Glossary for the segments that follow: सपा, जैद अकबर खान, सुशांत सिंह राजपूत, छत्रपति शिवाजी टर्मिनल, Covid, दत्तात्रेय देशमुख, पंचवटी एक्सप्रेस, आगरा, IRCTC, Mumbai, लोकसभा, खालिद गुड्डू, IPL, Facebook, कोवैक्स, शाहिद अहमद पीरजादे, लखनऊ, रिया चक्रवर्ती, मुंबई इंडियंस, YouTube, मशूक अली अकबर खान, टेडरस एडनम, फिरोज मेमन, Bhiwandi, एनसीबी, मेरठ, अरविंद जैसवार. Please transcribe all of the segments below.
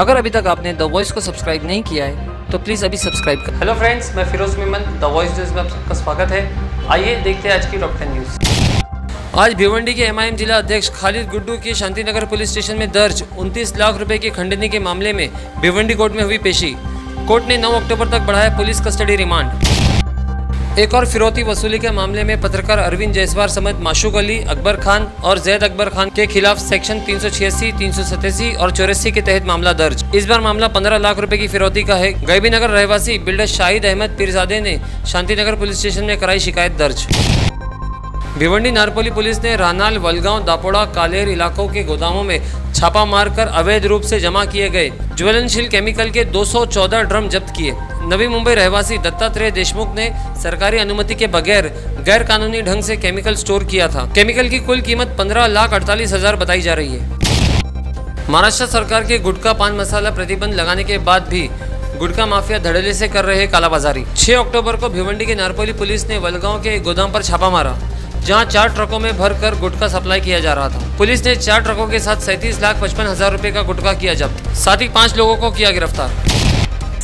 अगर अभी तक आपने द वॉइस को सब्सक्राइब नहीं किया है तो प्लीज़ अभी सब्सक्राइब करें। हेलो फ्रेंड्स, मैं फिरोज मेमन, the voice news में आप सबका स्वागत है। आइए देखते हैं आज की टॉप 10 न्यूज़। आज भिवंडी के एमआईएम जिला अध्यक्ष खालिद गुड्डू की शांतिनगर पुलिस स्टेशन में दर्ज 29 लाख रुपए की खंडनी के मामले में भिवंडी कोर्ट में हुई पेशी। कोर्ट ने 9 अक्टूबर तक बढ़ाया पुलिस कस्टडी रिमांड। एक और फिरौती वसूली के मामले में पत्रकार अरविंद जैसवार समेत मशूक अली, अकबर खान और जैद अकबर खान के खिलाफ सेक्शन 386, 387 और 84 के तहत मामला दर्ज। इस बार मामला 15 लाख रुपए की फिरौती का है। गायबीनगर रहवासी बिल्डर शाहिद अहमद पीरजादे ने शांतिनगर पुलिस स्टेशन में कराई शिकायत दर्ज। भिवंडी नारपोली पुलिस ने रानाल, वलगांव, दापोड़ा, कालेर इलाकों के गोदामों में छापा मारकर अवैध रूप से जमा किए गए ज्वलनशील केमिकल के 214 ड्रम जब्त किए। नवी मुंबई रहवासी दत्तात्रेय देशमुख ने सरकारी अनुमति के बगैर गैर कानूनी ढंग से केमिकल स्टोर किया था। केमिकल की कुल कीमत 15,48,000 बताई जा रही है। महाराष्ट्र सरकार के गुटखा पान मसाला प्रतिबंध लगाने के बाद भी गुटखा माफिया धड़ेले से कर रहे कालाबाजारी। 6 अक्टूबर को भिवंडी के नारपोली पुलिस ने वलगांव के गोदाम पर छापा मारा, जहां 4 ट्रकों में भरकर गुटखा सप्लाई किया जा रहा था। पुलिस ने 4 ट्रकों के साथ 37,55,000 रुपए का गुटखा किया जब्त। साथ ही 5 लोगों को किया गिरफ्तार।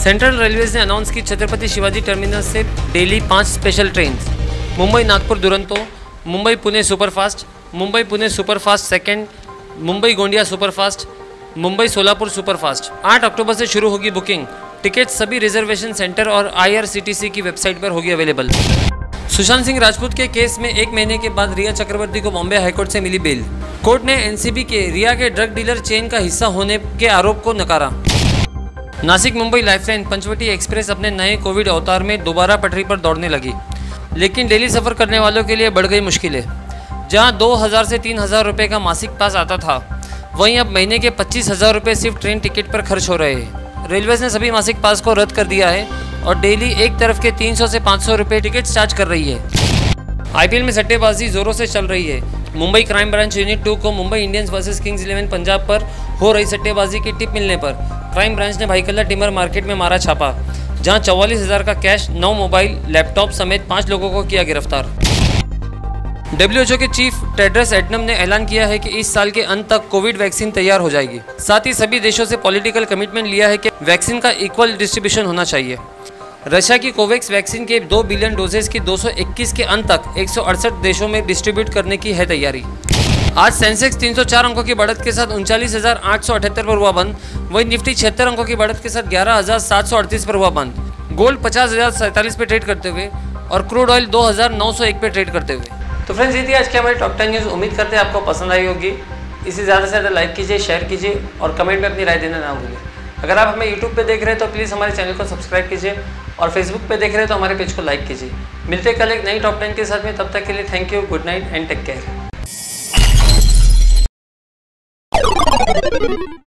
सेंट्रल रेलवेज ने अनाउंस की छत्रपति शिवाजी टर्मिनल से daily 5 special train Mumbai Nagpur Duronto, Mumbai Pune superfast, Mumbai Pune superfast second, Mumbai Gondia superfast, Mumbai Solapur superfast. 8 अक्टूबर से शुरू होगी बुकिंग। टिकट सभी रिजर्वेशन सेंटर और IRCTC की वेबसाइट पर होगी अवेलेबल। सुशांत सिंह राजपूत के केस में 1 महीने के बाद रिया चक्रवर्ती को बॉम्बे हाई कोर्ट से मिली बेल। कोर्ट ने एनसीबी के रिया के ड्रग डीलर चेन का हिस्सा होने के आरोप को नकारा। नासिक मुंबई लाइफलाइन पंचवटी एक्सप्रेस अपने नए कोविड अवतार में दोबारा पटरी पर दौड़ने लगी, लेकिन डेली सफर करने वालों के लिए बढ़ गई मुश्किलें। जहाँ 2,000 से 3,000 रुपये का मासिक पास आता था, वहीं अब महीने के 25,000 रुपये सिर्फ ट्रेन टिकट पर खर्च हो रहे हैं। रेलवेज ने सभी मासिक पास को रद्द कर दिया है और डेली एक तरफ के 300 से 500 रुपए टिकट चार्ज कर रही है। IPL में सट्टेबाजी जोरों से चल रही है। मुंबई क्राइम ब्रांच यूनिट 2 को मुंबई इंडियंस versus kings 11 Punjab पर हो रही सट्टेबाजी की टिप मिलने पर क्राइम ब्रांच ने भाईकल्ला टिमर मार्केट में मारा छापा, जहां 44,000 का कैश, 9 मोबाइल, लैपटॉप समेत 5 लोगों को किया गिरफ्तार। WHO के चीफ टेडरस एडनम ने ऐलान किया है कि इस साल के अंत तक कोविड वैक्सीन तैयार हो जाएगी। साथ ही सभी देशों से पॉलिटिकल कमिटमेंट लिया है कि वैक्सीन का इक्वल डिस्ट्रीब्यूशन होना चाहिए। रशिया की कोवैक्स वैक्सीन के 2 बिलियन डोजेस की 221 के अंत तक 168 देशों में डिस्ट्रीब्यूट करने की है तैयारी। आज सेंसेक्स 304 अंकों की बढ़त के साथ 39,878 पर हुआ बंद। वहीं निफ्टी 76 अंकों की बढ़त के साथ 11,738 पर हुआ बंद। गोल्ड 50,047 पे ट्रेड करते हुए और क्रूड ऑयल 2,901 पे ट्रेड करते हुए। तो फ्रेंड्स, ये थी आज की हमारी टॉप 10 न्यूज़। उम्मीद करते हैं आपको पसंद आई होगी। इसे ज़्यादा से ज़्यादा लाइक कीजिए, शेयर कीजिए और कमेंट में अपनी राय देना ना भूलें। अगर आप हमें YouTube पे देख रहे हैं तो प्लीज़ हमारे चैनल को सब्सक्राइब कीजिए और Facebook पे देख रहे हैं तो हमारे पेज को लाइक कीजिए। मिलते हैं कल एक नई टॉप 10 के साथ में। तब तक के लिए thank you, good night and take care.